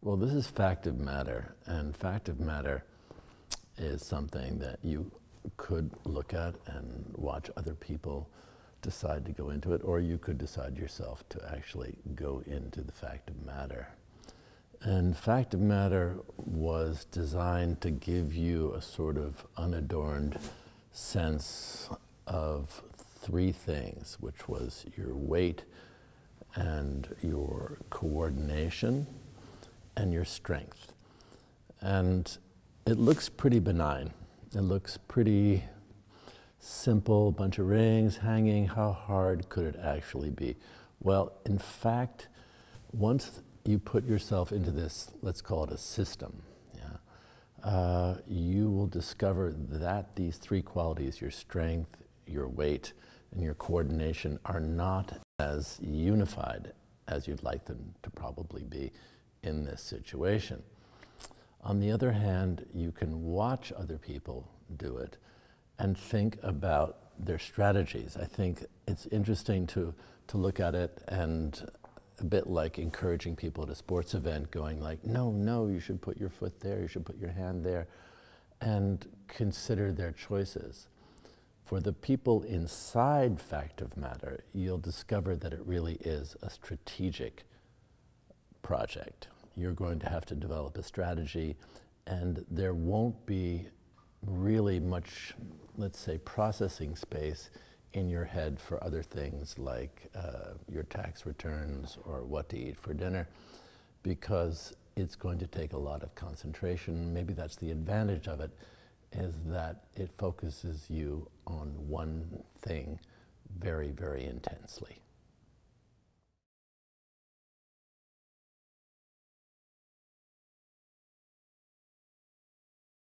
Well, this is Fact of Matter, and Fact of Matter is something that you could look at and watch other people decide to go into it, or you could decide yourself to actually go into the Fact of Matter. And Fact of Matter was designed to give you a sort of unadorned sense of three things, which was your weight and your coordination and your strength. And it looks pretty benign. It looks pretty simple, bunch of rings hanging. How hard could it actually be? Well, in fact, once you put yourself into this, let's call it a system, yeah, you will discover that these three qualities, your strength, your weight, and your coordination, are not as unified as you'd like them to probably be in this situation. On the other hand, you can watch other people do it and think about their strategies. I think it's interesting to look at it, and a bit like encouraging people at a sports event, going like, no, you should put your foot there, you should put your hand there, and consider their choices. For the people inside Fact of Matter, you'll discover that it really is a strategic project. You're going to have to develop a strategy, and there won't be really much, let's say, processing space in your head for other things like your tax returns or what to eat for dinner, because it's going to take a lot of concentration. Maybe that's the advantage of it, is that it focuses you on one thing very, very intensely.